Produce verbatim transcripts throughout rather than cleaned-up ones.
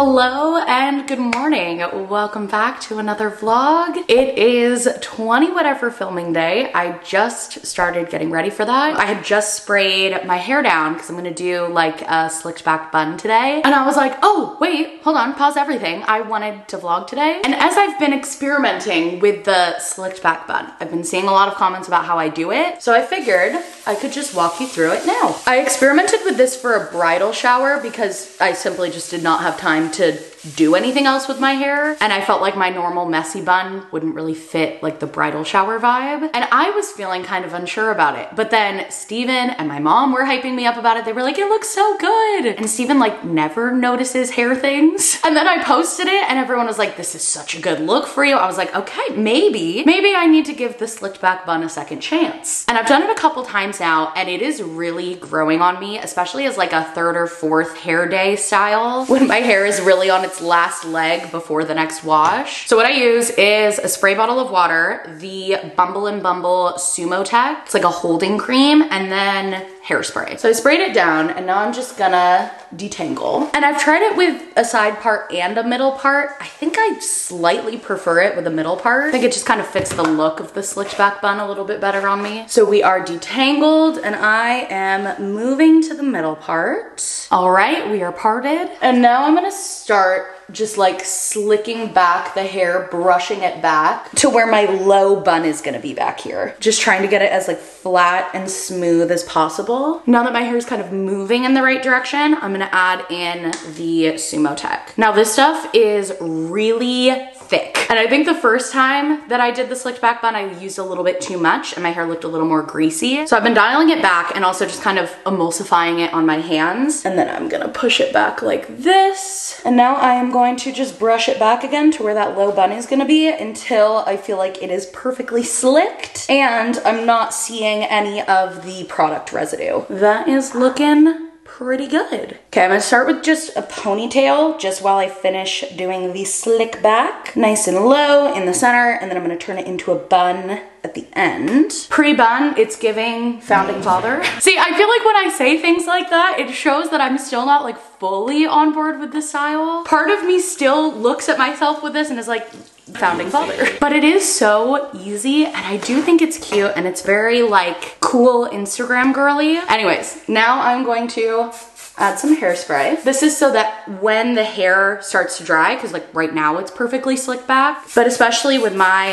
Hello and good morning. Welcome back to another vlog. It is twenty whatever filming day. I just started getting ready for that. I had just sprayed my hair down because I'm gonna do like a slicked back bun today. And I was like, oh wait, hold on, pause everything. I wanted to vlog today. And as I've been experimenting with the slicked back bun, I've been seeing a lot of comments about how I do it. So I figured I could just walk you through it now. I experimented with this for a bridal shower because I simply just did not have time to do anything else with my hair, and I felt like my normal messy bun wouldn't really fit like the bridal shower vibe, and I was feeling kind of unsure about it. But then Steven and my mom were hyping me up about it. They were like, it looks so good, and Steven like never notices hair things. And then I posted it and everyone was like, this is such a good look for you. I was like, okay, maybe maybe I need to give the slicked back bun a second chance. And I've done it a couple times now and it is really growing on me, especially as like a third or fourth hair day style when my hair is really on its last leg before the next wash. So what I use is a spray bottle of water, the Bumble and Bumble Sumotech. It's like a holding cream, and then hairspray. So I sprayed it down and now I'm just gonna detangle. And I've tried it with a side part and a middle part. I think I slightly prefer it with a middle part. I think it just kind of fits the look of the slicked back bun a little bit better on me. So we are detangled and I am moving to the middle part. All right, we are parted. And now I'm gonna start just like slicking back the hair, brushing it back to where my low bun is gonna be back here. Just trying to get it as like flat and smooth as possible. Now that my hair is kind of moving in the right direction, I'm gonna add in the Sumotech. Now this stuff is really thick. And I think the first time that I did the slicked back bun, I used a little bit too much and my hair looked a little more greasy. So I've been dialing it back and also just kind of emulsifying it on my hands. And then I'm gonna push it back like this. And now I am going going to just brush it back again to where that low bun is gonna be until I feel like it is perfectly slicked and I'm not seeing any of the product residue. That is looking pretty good. Okay, I'm gonna start with just a ponytail just while I finish doing the slick back. Nice and low in the center, and then I'm gonna turn it into a bun at the end. Pre-bun, it's giving founding father. See, I feel like when I say things like that, it shows that I'm still not like fully on board with the style. Part of me still looks at myself with this and is like, founding father. But it is so easy and I do think it's cute and it's very like cool Instagram girly. Anyways, now I'm going to add some hairspray. This is so that when the hair starts to dry, because like right now it's perfectly slicked back, but especially with my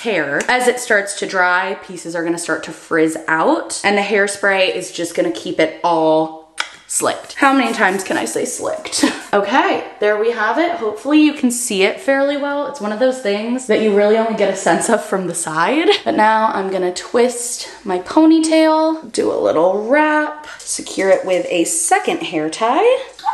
hair, as it starts to dry, pieces are gonna start to frizz out and the hairspray is just gonna keep it all slicked. How many times can I say slicked? Okay, there we have it. Hopefully you can see it fairly well. It's one of those things that you really only get a sense of from the side. But now I'm gonna twist my ponytail, do a little wrap, secure it with a second hair tie.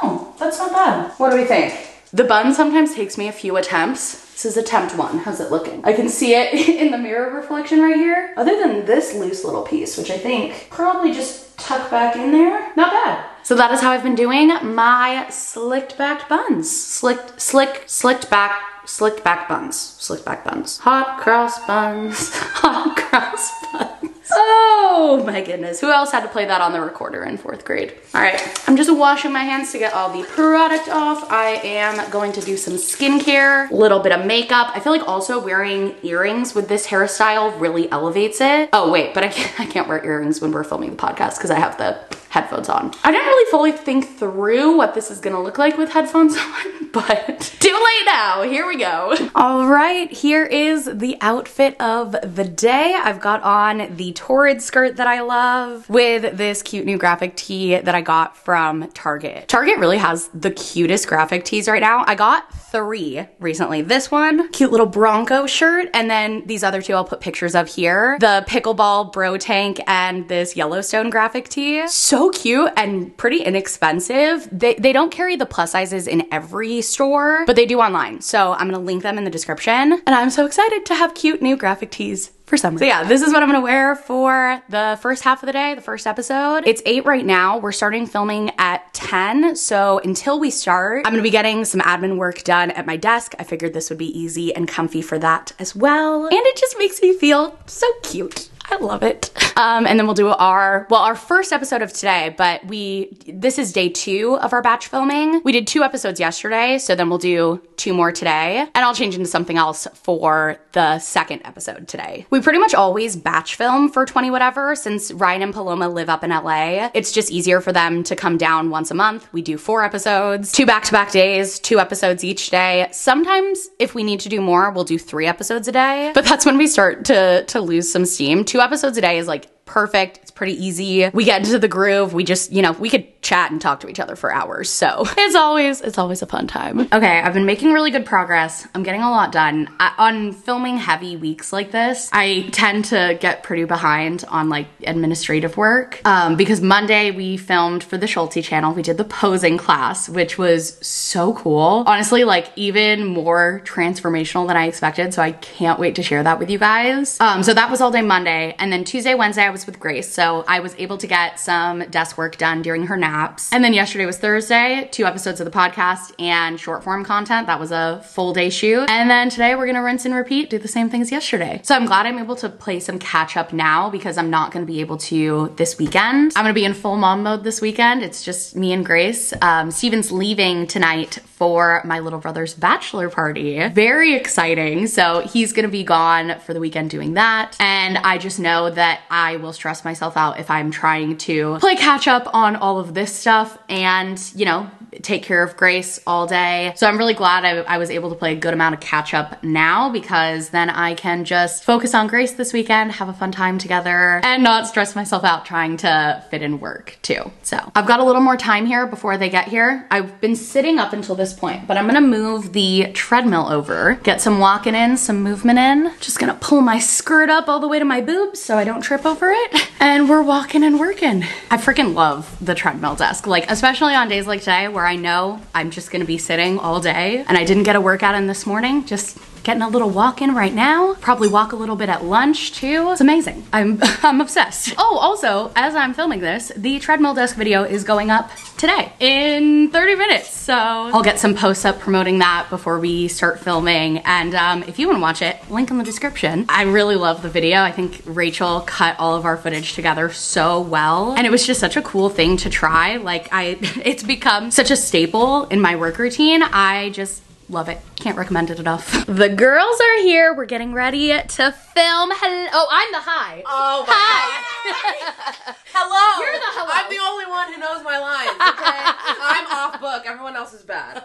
Oh, that's not bad. What do we think? The bun sometimes takes me a few attempts. This is attempt one. How's it looking? I can see it in the mirror reflection right here. Other than this loose little piece, which I think probably just tuck back in there. Not bad. So that is how I've been doing my slicked back buns. Slicked, slick, slicked back, slicked back buns. Slicked back buns. Hot cross buns. Hot cross buns. Oh my goodness. Who else had to play that on the recorder in fourth grade? All right, I'm just washing my hands to get all the product off. I am going to do some skincare, a little bit of makeup. I feel like also wearing earrings with this hairstyle really elevates it. Oh wait, but I can't, I can't wear earrings when we're filming the podcast because I have the headphones on. I didn't really fully think through what this is gonna look like with headphones on, but too late now, here we go. All right, here is the outfit of the day. I've got on the Torrid skirt that I love with this cute new graphic tee that I got from Target. Target really has the cutest graphic tees right now. I got three recently. This one, cute little Bronco shirt, and then these other two I'll put pictures of here. The pickleball bro tank and this Yellowstone graphic tee. So So cute and pretty inexpensive. They, they don't carry the plus sizes in every store, but they do online. So I'm gonna link them in the description. And I'm so excited to have cute new graphic tees for summer. So yeah, this is what I'm gonna wear for the first half of the day, the first episode. It's eight right now. We're starting filming at ten. So until we start, I'm gonna be getting some admin work done at my desk. I figured this would be easy and comfy for that as well. And it just makes me feel so cute. I love it. Um, and then we'll do our, well, our first episode of today, but we, this is day two of our batch filming. We did two episodes yesterday, so then we'll do two more today. And I'll change into something else for the second episode today. We pretty much always batch film for twenty whatever, since Ryan and Paloma live up in L A. It's just easier for them to come down once a month. We do four episodes, two back-to-back days, two episodes each day. Sometimes if we need to do more, we'll do three episodes a day, but that's when we start to, to lose some steam. Two episodes a day is like perfect. It's pretty easy. We get into the groove. We just, you know, we could chat and talk to each other for hours. So it's always, it's always a fun time. Okay, I've been making really good progress. I'm getting a lot done. I, on filming heavy weeks like this, I tend to get pretty behind on like administrative work um, because Monday we filmed for the Schultzzie channel. We did the posing class, which was so cool. Honestly, like even more transformational than I expected. So I can't wait to share that with you guys. Um, so that was all day Monday. And then Tuesday, Wednesday, I was with Grace, so I was able to get some desk work done during her naps. And then yesterday was Thursday, two episodes of the podcast and short form content. That was a full day shoot. And then today we're gonna rinse and repeat, do the same things yesterday. So I'm glad I'm able to play some catch up now because I'm not gonna be able to this weekend. I'm gonna be in full mom mode this weekend. It's just me and Grace. Um, Steven's leaving tonight for my little brother's bachelor party. Very exciting. So he's gonna be gone for the weekend doing that. And I just know that I will stress myself out if I'm trying to play catch up on all of this stuff and, you know, take care of Grace all day. So I'm really glad I, I was able to play a good amount of catch up now because then I can just focus on Grace this weekend, have a fun time together, and not stress myself out trying to fit in work too. So I've got a little more time here before they get here. I've been sitting up until this point, but I'm gonna move the treadmill over, get some walking in, some movement in. Just gonna pull my skirt up all the way to my boobs so I don't trip over it. And we're walking and working. I freaking love the treadmill desk. Like, especially on days like today where I know I'm just gonna be sitting all day and I didn't get a workout in this morning, just getting a little walk in right now. Probably walk a little bit at lunch too. It's amazing. I'm, I'm obsessed. Oh, also, as I'm filming this, the treadmill desk video is going up today in thirty minutes. So I'll get some posts up promoting that before we start filming. And um, if you wanna watch it, link in the description. I really love the video. I think Rachel cut all of our footage together so well. And it was just such a cool thing to try. Like I, it's become such a staple in my work routine. I just, love it. Can't recommend it enough. The girls are here. We're getting ready to film. Hello. Oh, I'm the hi. Oh my hi. God. Hello. You're the hello. I'm the only one who knows my lines, okay? I'm off book. Everyone else is bad.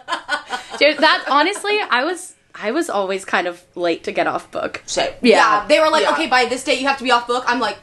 Dude, that honestly, I was I was always kind of late to get off book. So, yeah. yeah. They were like, yeah. okay, by this date you have to be off book. I'm like,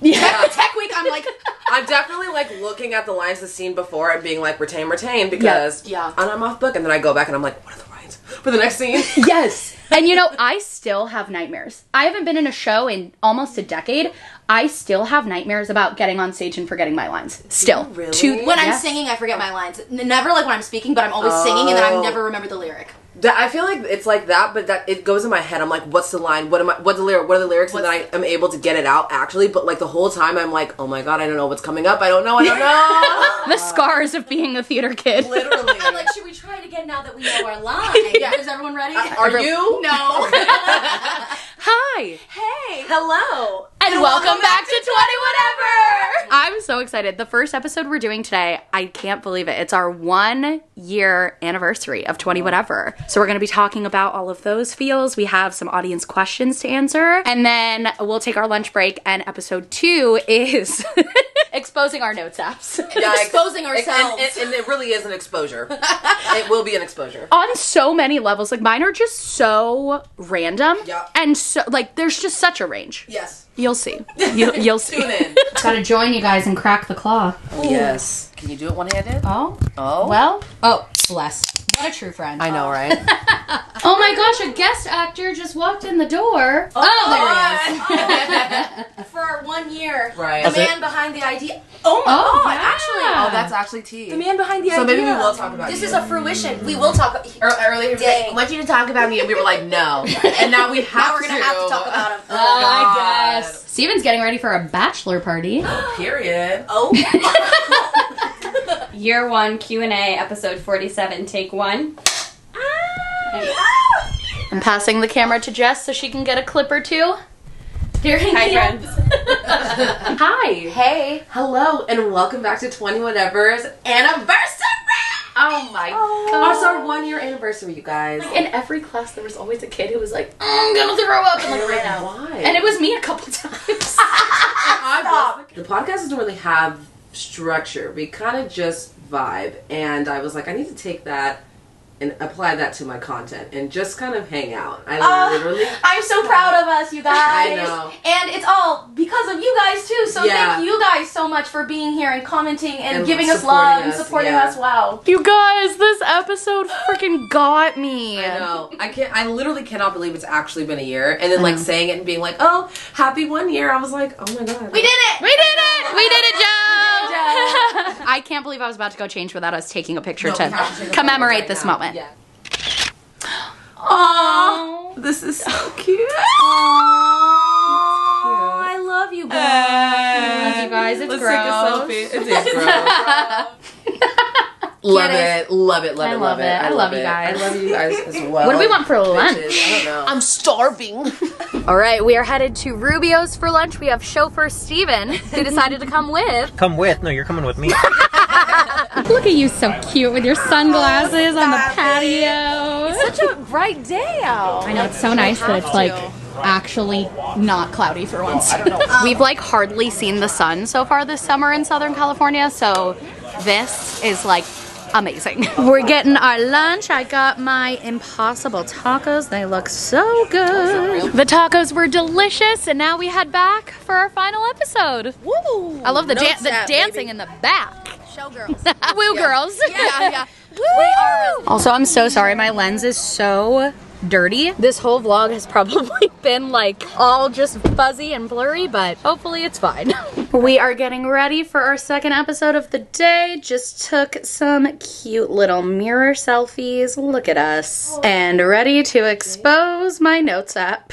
yeah. Tech, tech week, I'm like, I'm definitely like looking at the lines the scene before and being like, retain, retain, because yeah. Yeah. And I'm off book, and then I go back and I'm like, what are the lines for the next scene? Yes. And you know, I still have nightmares. I haven't been in a show in almost a decade. I still have nightmares about getting on stage and forgetting my lines. Still. Really? To, when yes. I'm singing, I forget my lines. Never like when I'm speaking, but I'm always oh. singing, and then I never remember the lyric. I feel like it's like that, but that it goes in my head. I'm like, what's the line? What am I? What's the lyric? What are the lyrics? What's and then I am able to get it out actually. But like the whole time, I'm like, oh my god, I don't know what's coming up. I don't know. I don't know. The scars of being a theater kid. Literally. I'm like, should we try it again now that we know our line? Yeah. Is everyone ready? Uh, are everyone? You? No. Hi. Hey. Hello. And, and welcome, welcome back, back to, to twenty whatever. I'm so excited. The first episode we're doing today, I can't believe it. It's our one year anniversary of twenty whatever. So we're going to be talking about all of those feels. We have some audience questions to answer. And then we'll take our lunch break, and episode two is exposing our notes apps. Yeah, exposing ourselves. And, and, and it really is an exposure. It will be an exposure. On so many levels. Like mine are just so random. Yeah. And so like there's just such a range. Yes. You'll see. You'll, you'll see. Tune in. Gotta join you guys and crack the claw. Ooh. Yes. Can you do it one-handed? Oh. Oh. Well. Oh, bless. What a true friend. I know, right? Oh my gosh, a guest actor just walked in the door. Oh, oh there he is. Oh. For one year. Right. The Is man it? behind the idea. Oh my oh, god, yeah. actually. Oh, that's actually tea. The man behind the so idea. So maybe we will talk about This you. is a fruition. We will talk about Earlier, I like, want you to talk about me, and we were like, no. And now we have now we're going to have to talk about him. Oh, oh my gosh. Steven's getting ready for a bachelor party. Oh, period. Oh. Year one Q and A, episode forty-seven, take one. I'm passing the camera to Jess so she can get a clip or two. staring Hi, hands. friends. Hi. Hey. Hello, and welcome back to twenty-whatever's anniversary. Oh my oh. god. It's our one year anniversary, you guys. Like, in every class, there was always a kid who was like, I'm gonna throw up, and like ran out. Why? And it was me a couple times. Stop. The podcast doesn't really have structure. We kind of just vibe, and I was like, I need to take that and apply that to my content and just kind of hang out. I uh, literally... I'm so proud of us, you guys. I know. And it's all because of you guys, too. So yeah. Thank you guys so much for being here and commenting and, and giving us love us. and supporting yeah. us. Wow. You guys, this episode freaking got me. I know. I can't... I literally cannot believe it's actually been a year. And then, like, saying it and being like, oh, happy one year. I was like, oh my God. We did it! We did it! We did it, Joe! We did it, Joe! I can't believe I was about to go change without us taking a picture no, to commemorate right this now. moment. Yeah. Aww, Aww. This is so cute. Aww, cute. I love you guys. I love you guys. It's Let's gross. Let's take a selfie. It is gross. love, it. It. love it. Love I it. Love it. I love it. I love you guys. I love you guys as well. What do we want for lunch? I don't know. I'm starving. All right, we are headed to Rubio's for lunch. We have chauffeur Steven, who decided to come with. Come with? No, you're coming with me. Look at you, so cute with your sunglasses oh, on the patio. It's such a bright day out. I know, it's so nice that it's like actually not cloudy for once. We've like hardly seen the sun so far this summer in Southern California, so this is like amazing. We're getting our lunch. I got my Impossible tacos. They look so good. The tacos were delicious, and now we head back for our final episode. Woo! I love the, da the dancing in the back. Showgirls. Woo yeah. girls. Yeah, yeah. Woo! We are. Also, I'm so sorry. My lens is so dirty. This whole vlog has probably been like all just fuzzy and blurry, but hopefully it's fine. We are getting ready for our second episode of the day. Just took some cute little mirror selfies. Look at us. And ready to expose my notes app.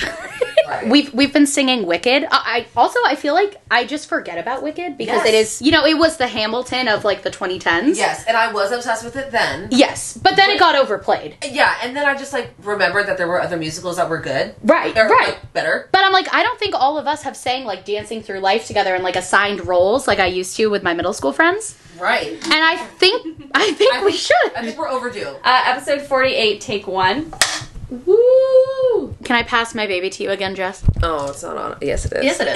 We've we've been singing Wicked. I, I also I feel like I just forget about Wicked because yes. it is, you know, it was the Hamilton of like the twenty tens. Yes, and I was obsessed with it then. Yes, but then but, it got overplayed. Yeah, and then I just like remembered that there were other musicals that were good. Right, or, right, like, better. But I'm like, I don't think all of us have sang like Dancing Through Life together in like assigned roles like I used to with my middle school friends. Right. And I think I think I we think, should. I think we're overdue. Uh, episode forty-eight, take one. Woo! Can I pass my baby to you again, Jess? Oh, it's not on. Yes, it is. Yes, it is.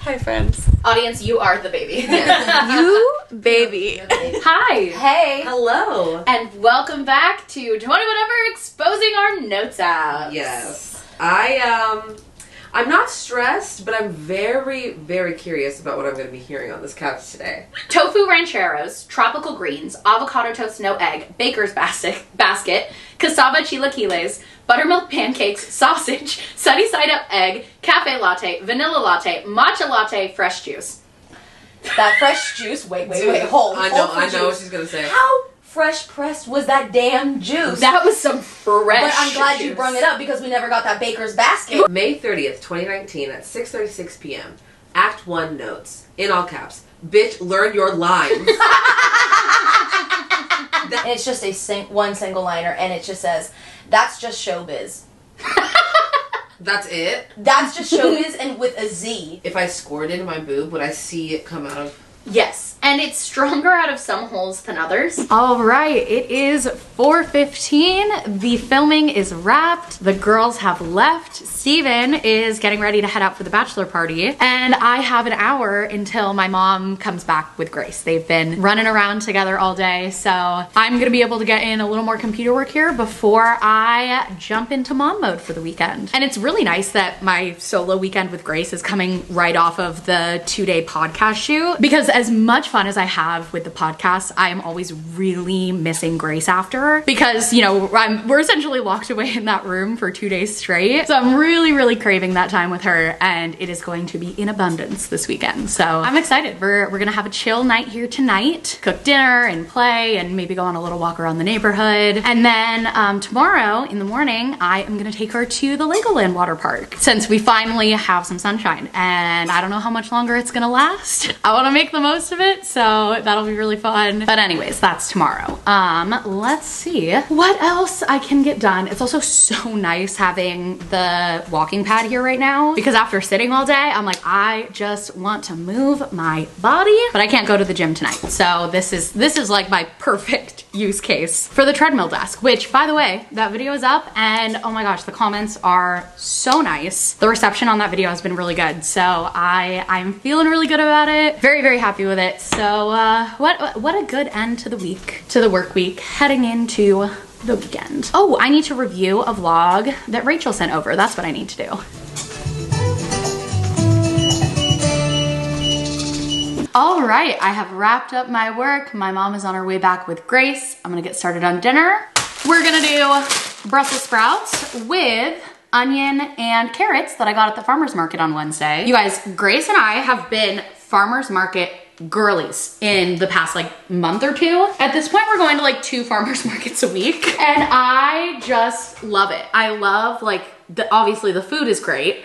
Hi, friends. Audience, you are the baby. you, baby. Hi. Hey. Hello. And welcome back to twenty whatever Exposing Our Notes Out. Yes. I, um... I'm not stressed, but I'm very, very curious about what I'm going to be hearing on this couch today. Tofu rancheros, tropical greens, avocado toast no egg, baker's basket, basket, cassava chilaquiles, buttermilk pancakes, sausage, sunny side up egg, cafe latte, vanilla latte, matcha latte, fresh juice. That fresh juice? Wait, wait, wait, hold. I know, hold I know juice. What she's going to say. How fresh pressed was that damn juice? That was some fresh But I'm glad juice. you brought it up because we never got that baker's basket. May thirtieth, twenty nineteen at six thirty-six p m Act one notes. In all caps. Bitch, learn your lines. It's just a sing one single liner and it just says, that's just showbiz. That's it? That's just showbiz and with a Z. If I scored into my boob, would I see it come out of... Yes, and it's stronger out of some holes than others. All right, it is four fifteen. The filming is wrapped. The girls have left. Steven is getting ready to head out for the bachelor party. And I have an hour until my mom comes back with Grace. They've been running around together all day. So I'm going to be able to get in a little more computer work here before I jump into mom mode for the weekend. And it's really nice that my solo weekend with Grace is coming right off of the two-day podcast shoot because as much fun as I have with the podcast, I am always really missing Grace after because, you know, I'm, we're essentially locked away in that room for two days straight. So I'm really, really craving that time with her and it is going to be in abundance this weekend. So I'm excited. We're, we're gonna have a chill night here tonight, cook dinner and play and maybe go on a little walk around the neighborhood. And then um, tomorrow in the morning, I am gonna take her to the Legoland water park since we finally have some sunshine and I don't know how much longer it's gonna last. I wanna make the the most of it, so that'll be really fun. But anyways, that's tomorrow. Um, let's see what else I can get done. It's also so nice having the walking pad here right now, because after sitting all day, I'm like, I just want to move my body, but I can't go to the gym tonight. So this is, this is like my perfect use case for the treadmill desk, which by the way, that video is up and oh my gosh, the comments are so nice. The reception on that video has been really good. So I, I'm feeling really good about it. Very, very happy with it. So uh, what, what a good end to the week, to the work week, heading into the weekend. Oh, I need to review a vlog that Rachel sent over. That's what I need to do. All right, I have wrapped up my work. My mom is on her way back with Grace. I'm gonna get started on dinner. We're gonna do Brussels sprouts with onion and carrots that I got at the farmer's market on Wednesday. You guys, Grace and I have been farmer's market girlies in the past like month or two. At this point, we're going to like two farmer's markets a week. And I just love it. I love like, the, obviously the food is great.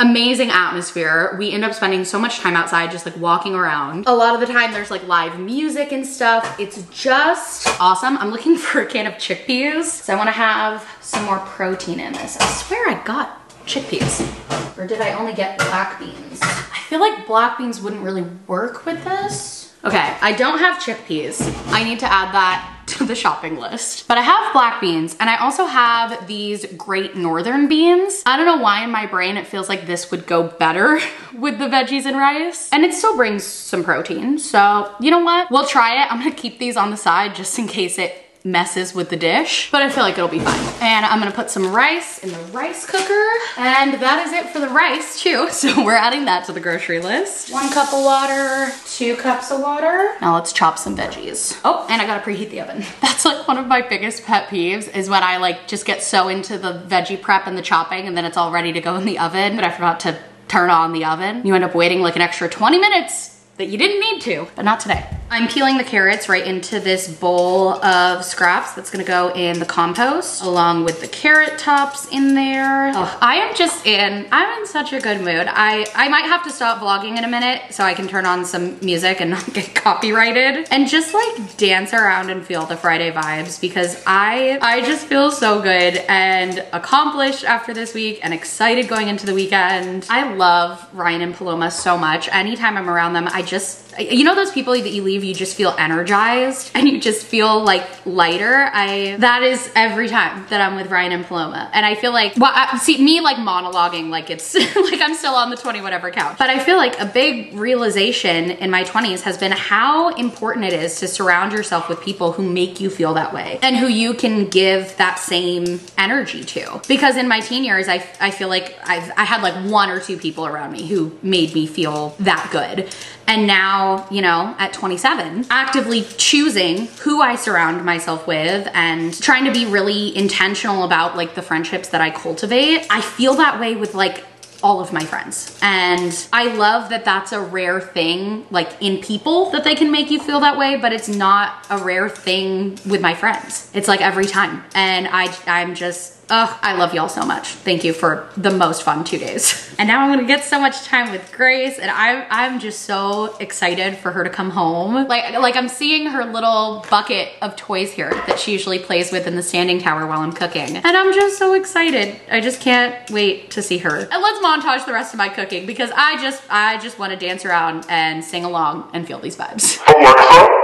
Amazing atmosphere. We end up spending so much time outside just like walking around. A lot of the time there's like live music and stuff. It's just awesome. I'm looking for a can of chickpeas. So I wanna have some more protein in this. I swear I got chickpeas. Or did I only get black beans? I feel like black beans wouldn't really work with this. Okay, I don't have chickpeas. I need to add that to the shopping list. But I have black beans and I also have these Great Northern beans. I don't know why in my brain it feels like this would go better with the veggies and rice. And it still brings some protein. So you know what? We'll try it. I'm gonna keep these on the side just in case it messes with the dish, but I feel like it'll be fine. And I'm gonna put some rice in the rice cooker, and that is it for the rice too. So we're adding that to the grocery list. One cup of water, two cups of water. Now let's chop some veggies. Oh, and I gotta preheat the oven. That's like one of my biggest pet peeves is when I like just get so into the veggie prep and the chopping and then it's all ready to go in the oven, but I forgot to turn on the oven. You end up waiting like an extra twenty minutes that you didn't need to, but not today. I'm peeling the carrots right into this bowl of scraps that's gonna go in the compost along with the carrot tops in there. Oh, I am just in, I'm in such a good mood. I, I might have to stop vlogging in a minute so I can turn on some music and not get copyrighted and just like dance around and feel the Friday vibes because I, I just feel so good and accomplished after this week and excited going into the weekend. I love Ryan and Paloma so much. Anytime I'm around them, I just, you know those people that you leave, you just feel energized and you just feel like lighter. I, that is every time that I'm with Ryan and Paloma. And I feel like, well, I, see me like monologuing, like it's like I'm still on the twenty whatever couch. But I feel like a big realization in my twenties has been how important it is to surround yourself with people who make you feel that way and who you can give that same energy to. Because in my teen years, I, I feel like I've, I had like one or two people around me who made me feel that good. And now, you know, at twenty-seven, actively choosing who I surround myself with and trying to be really intentional about like the friendships that I cultivate. I feel that way with like all of my friends. And I love that that's a rare thing, like in people that they can make you feel that way, but it's not a rare thing with my friends. It's like every time. And I, I'm just, ugh, I love y'all so much. Thank you for the most fun two days. And now I'm gonna get so much time with Grace and I'm, I'm just so excited for her to come home. Like, like I'm seeing her little bucket of toys here that she usually plays with in the standing tower while I'm cooking. And I'm just so excited. I just can't wait to see her. And let's montage the rest of my cooking because I just, I just wanna dance around and sing along and feel these vibes.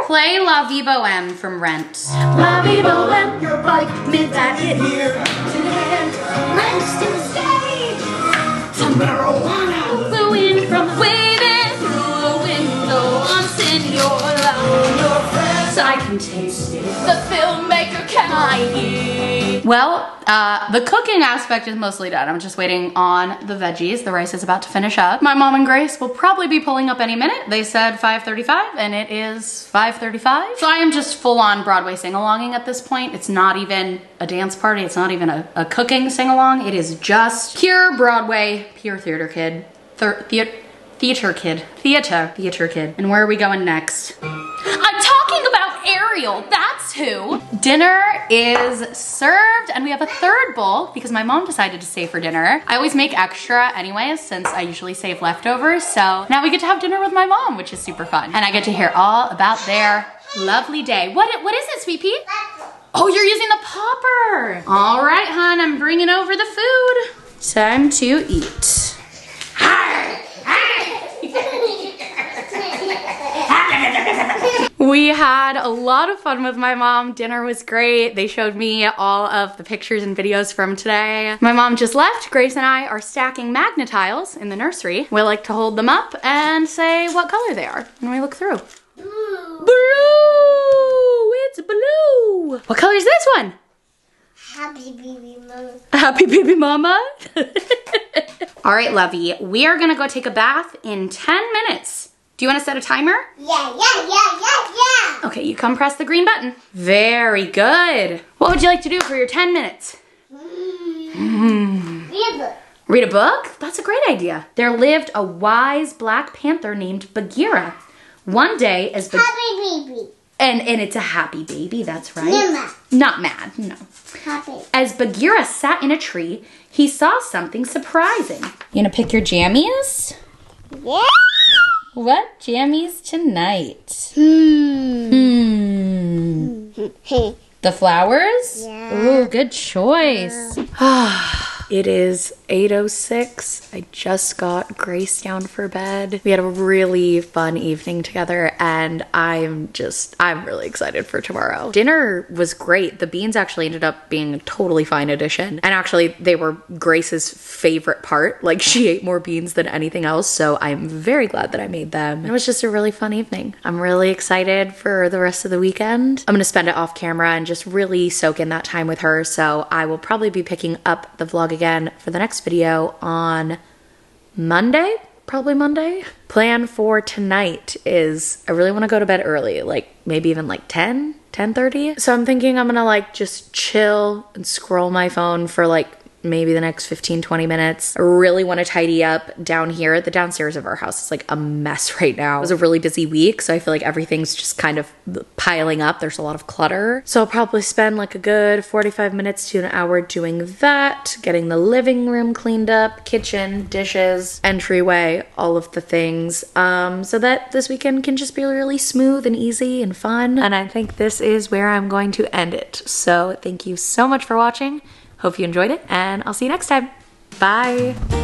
Play La Vie Boheme from Rent. La Vie Boheme, your bike, midnight in here. Rest in stage. Some marijuana. The wind from waving through a window. I'm Senora. Your friends, I can taste it. The filmmaker can I eat. Well, uh, the cooking aspect is mostly done. I'm just waiting on the veggies. The rice is about to finish up. My mom and Grace will probably be pulling up any minute. They said five thirty-five and it is five thirty-five. So I am just full on Broadway sing-alonging at this point. It's not even a dance party. It's not even a, a cooking sing-along. It is just pure Broadway, pure theater kid, Thir theater, theater kid, theater, theater kid. And where are we going next? I'm talking about Ariel, that's who. Dinner is served and we have a third bowl because my mom decided to save for dinner. I always make extra anyways since I usually save leftovers. So now we get to have dinner with my mom, which is super fun. And I get to hear all about their lovely day. What, what is it, Sweet Pea? Oh, you're using the popper. All right, hon, I'm bringing over the food. Time to eat. We had a lot of fun with my mom. Dinner was great. They showed me all of the pictures and videos from today. My mom just left. Grace and I are stacking magnetiles in the nursery. We like to hold them up and say what color they are. And we look through. Blue. Blue! It's blue! What color is this one? Happy baby mama. Happy baby mama? All right, lovey. We are gonna go take a bath in ten minutes. Do you want to set a timer? Yeah, yeah, yeah, yeah, yeah. Okay, you come press the green button. Very good. What would you like to do for your ten minutes? Mm. Mm. Read a book. Read a book? That's a great idea. There lived a wise black panther named Bagheera. One day as Bagheera. Happy baby. And, and it's a happy baby, that's right. Nima. Not mad, no. Happy. As Bagheera sat in a tree, he saw something surprising. You gonna pick your jammies? Yeah. What jammies tonight? Hmm. Hmm. The flowers? Yeah. Ooh, good choice. Yeah. It is eight oh six. I just got Grace down for bed. We had a really fun evening together and I'm just, I'm really excited for tomorrow. Dinner was great. The beans actually ended up being a totally fine addition. And actually they were Grace's favorite part. Like she ate more beans than anything else. So I'm very glad that I made them. It was just a really fun evening. I'm really excited for the rest of the weekend. I'm gonna spend it off camera and just really soak in that time with her. So I will probably be picking up the vlog again for the next video on Monday, probably Monday. Plan for tonight is I really want to go to bed early, like maybe even like ten, ten thirty. So I'm thinking I'm gonna like just chill and scroll my phone for like maybe the next fifteen, twenty minutes. I really want to tidy up down here. The downstairs of our house is like a mess right now. It was a really busy week, so I feel like everything's just kind of piling up. There's a lot of clutter. So I'll probably spend like a good forty-five minutes to an hour doing that, getting the living room cleaned up, kitchen, dishes, entryway, all of the things, um, so that this weekend can just be really smooth and easy and fun. And I think this is where I'm going to end it. So thank you so much for watching. Hope you enjoyed it, and I'll see you next time. Bye.